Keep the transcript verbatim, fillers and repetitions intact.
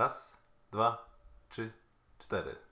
Raz, dwa, trzy, cztery.